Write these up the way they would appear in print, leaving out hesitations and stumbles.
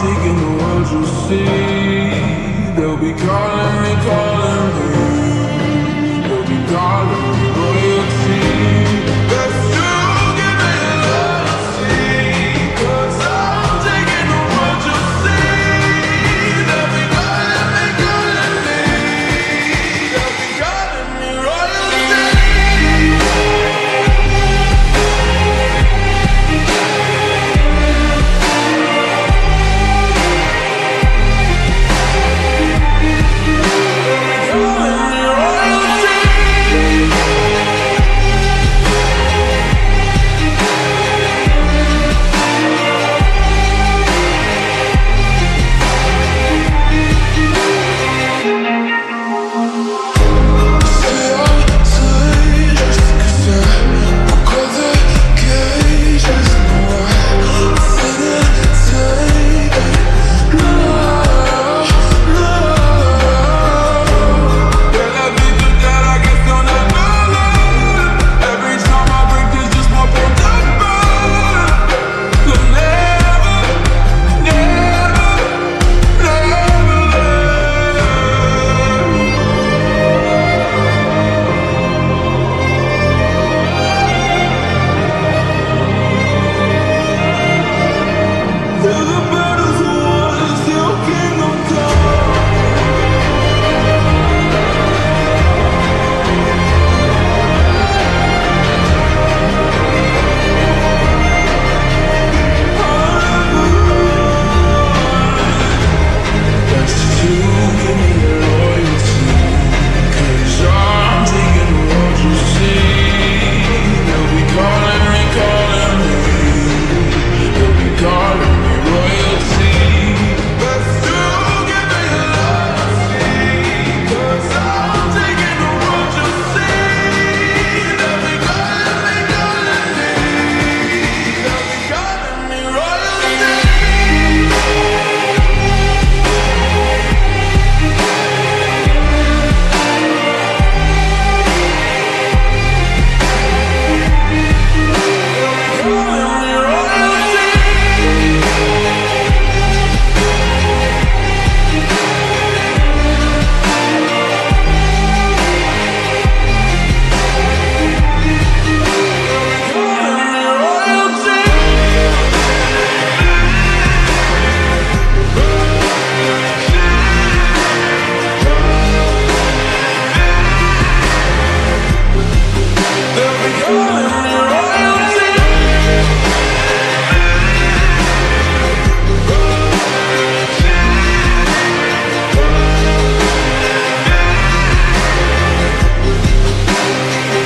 taking the world you see. They'll be calling me, they'll be calling me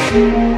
royalty.